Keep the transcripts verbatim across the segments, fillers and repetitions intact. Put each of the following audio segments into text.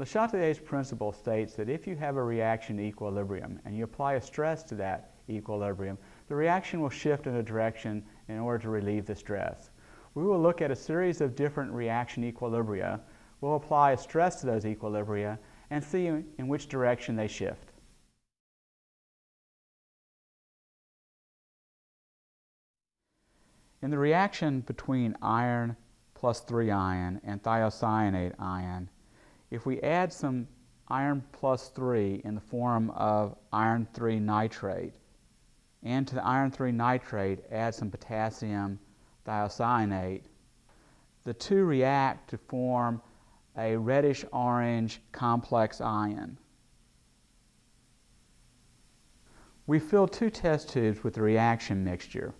Le Chatelier's principle states that if you have a reaction equilibrium and you apply a stress to that equilibrium, the reaction will shift in a direction in order to relieve the stress. We will look at a series of different reaction equilibria. We'll apply a stress to those equilibria and see in which direction they shift. In the reaction between iron plus three ion and thiocyanate ion, if we add some iron plus three in the form of iron three nitrate, and to the iron three nitrate add some potassium thiocyanate, the two react to form a reddish-orange complex ion. We fill two test tubes with the reaction mixture.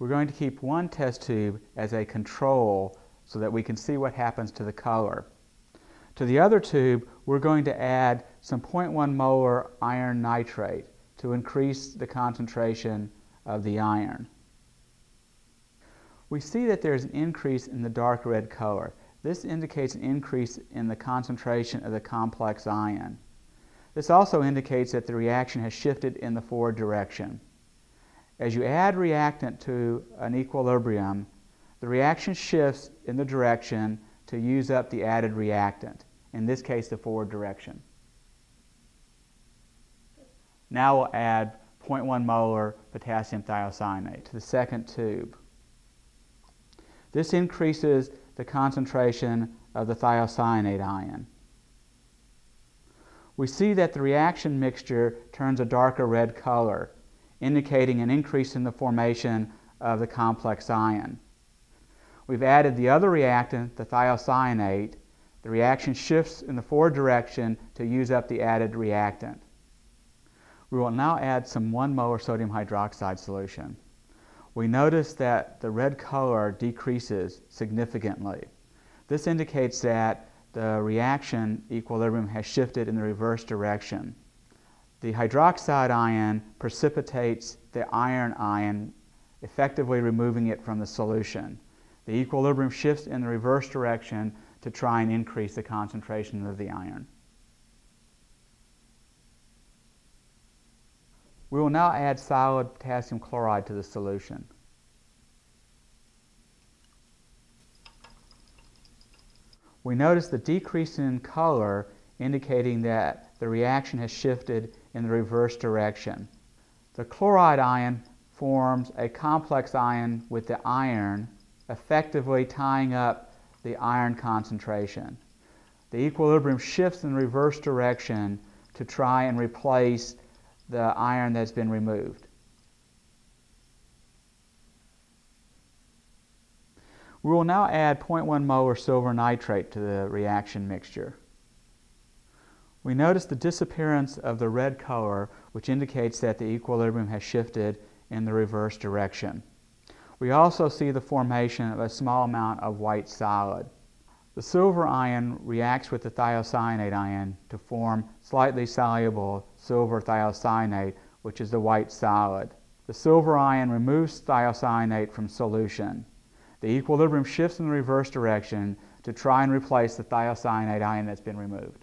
We're going to keep one test tube as a control so that we can see what happens to the color. To the other tube, we're going to add some zero point one molar iron nitrate to increase the concentration of the iron. We see that there's an increase in the dark red color. This indicates an increase in the concentration of the complex ion. This also indicates that the reaction has shifted in the forward direction. As you add reactant to an equilibrium, the reaction shifts in the direction to use up the added reactant, in this case the forward direction. Now we'll add zero point one molar potassium thiocyanate to the second tube. This increases the concentration of the thiocyanate ion. We see that the reaction mixture turns a darker red color, indicating an increase in the formation of the complex ion. We've added the other reactant, the thiocyanate. The reaction shifts in the forward direction to use up the added reactant. We will now add some one molar sodium hydroxide solution. We notice that the red color decreases significantly. This indicates that the reaction equilibrium has shifted in the reverse direction. The hydroxide ion precipitates the iron ion, effectively removing it from the solution. The equilibrium shifts in the reverse direction to try and increase the concentration of the iron. We will now add solid potassium chloride to the solution. We notice the decrease in color, indicating that the reaction has shifted in the reverse direction. The chloride ion forms a complex ion with the iron, effectively tying up the iron concentration. The equilibrium shifts in the reverse direction to try and replace the iron that's been removed. We will now add zero point one molar silver nitrate to the reaction mixture. We notice the disappearance of the red color, which indicates that the equilibrium has shifted in the reverse direction. We also see the formation of a small amount of white solid. The silver ion reacts with the thiocyanate ion to form slightly soluble silver thiocyanate, which is the white solid. The silver ion removes thiocyanate from solution. The equilibrium shifts in the reverse direction to try and replace the thiocyanate ion that's been removed.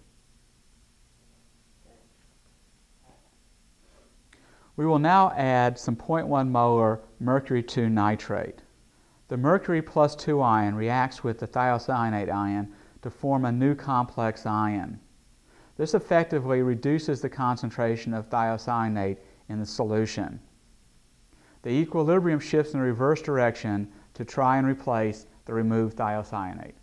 We will now add some zero point one molar mercury(two) nitrate. The mercury plus two ion reacts with the thiocyanate ion to form a new complex ion. This effectively reduces the concentration of thiocyanate in the solution. The equilibrium shifts in the reverse direction to try and replace the removed thiocyanate.